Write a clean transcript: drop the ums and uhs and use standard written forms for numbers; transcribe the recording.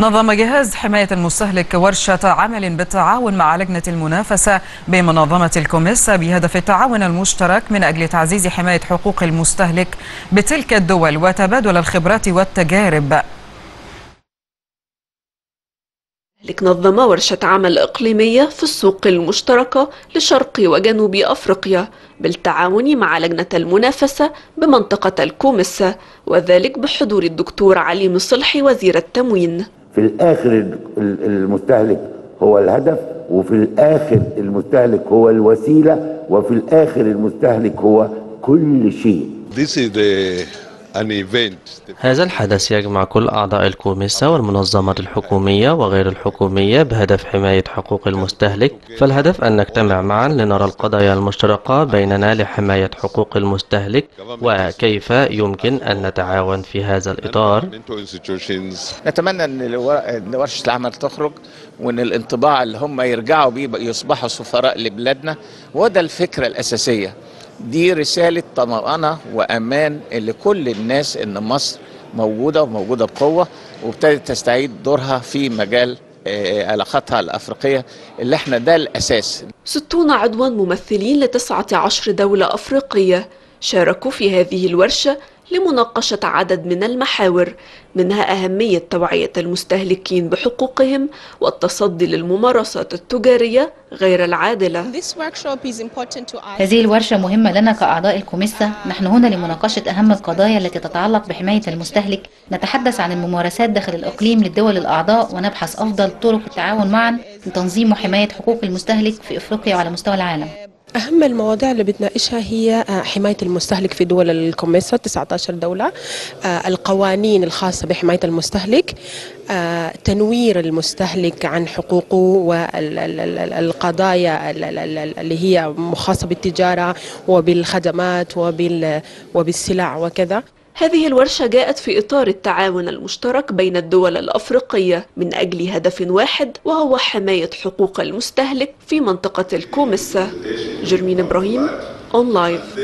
نظم جهاز حماية المستهلك ورشة عمل بالتعاون مع لجنة المنافسة بمنظمة الكوميسا بهدف التعاون المشترك من أجل تعزيز حماية حقوق المستهلك بتلك الدول وتبادل الخبرات والتجارب. نظم ورشة عمل إقليمية في السوق المشتركة لشرق وجنوب أفريقيا بالتعاون مع لجنة المنافسة بمنطقة الكوميسا، وذلك بحضور الدكتور علي مصلحي وزير التموين. في الآخر المستهلك هو الهدف، وفي الآخر المستهلك هو الوسيلة، وفي الآخر المستهلك هو كل شيء. هذا الحدث يجمع كل أعضاء الكوميسا والمنظمات الحكومية وغير الحكومية بهدف حماية حقوق المستهلك، فالهدف أن نجتمع معا لنرى القضايا المشتركة بيننا لحماية حقوق المستهلك وكيف يمكن أن نتعاون في هذا الإطار. نتمنى أن ورشة العمل تخرج وأن الانطباع اللي هم يرجعوا بيه يصبحوا سفراء لبلادنا، وده الفكرة الأساسية. دي رسالة طمأنة وأمان لكل الناس إن مصر موجودة وموجودة بقوة وابتدت تستعيد دورها في مجال علاقاتها الأفريقية اللي احنا ده الأساس. 60 عضوا ممثلين ل19 دولة أفريقية شاركوا في هذه الورشة لمناقشة عدد من المحاور، منها أهمية توعية المستهلكين بحقوقهم والتصدي للممارسات التجارية غير العادلة. هذه الورشة مهمة لنا كأعضاء الكوميسا، نحن هنا لمناقشة أهم القضايا التي تتعلق بحماية المستهلك، نتحدث عن الممارسات داخل الإقليم للدول الأعضاء ونبحث أفضل طرق التعاون معا لتنظيم وحماية حقوق المستهلك في أفريقيا وعلى مستوى العالم. أهم المواضيع اللي بتناقشها هي حماية المستهلك في دول الكوميسا 19 دولة، القوانين الخاصة بحماية المستهلك، تنوير المستهلك عن حقوقه والقضايا اللي هي خاصة بالتجارة وبالخدمات وبالسلع وكذا. هذه الورشة جاءت في إطار التعاون المشترك بين الدول الأفريقية من أجل هدف واحد، وهو حماية حقوق المستهلك في منطقة الكوميسا. جيرمين إبراهيم، ON Live.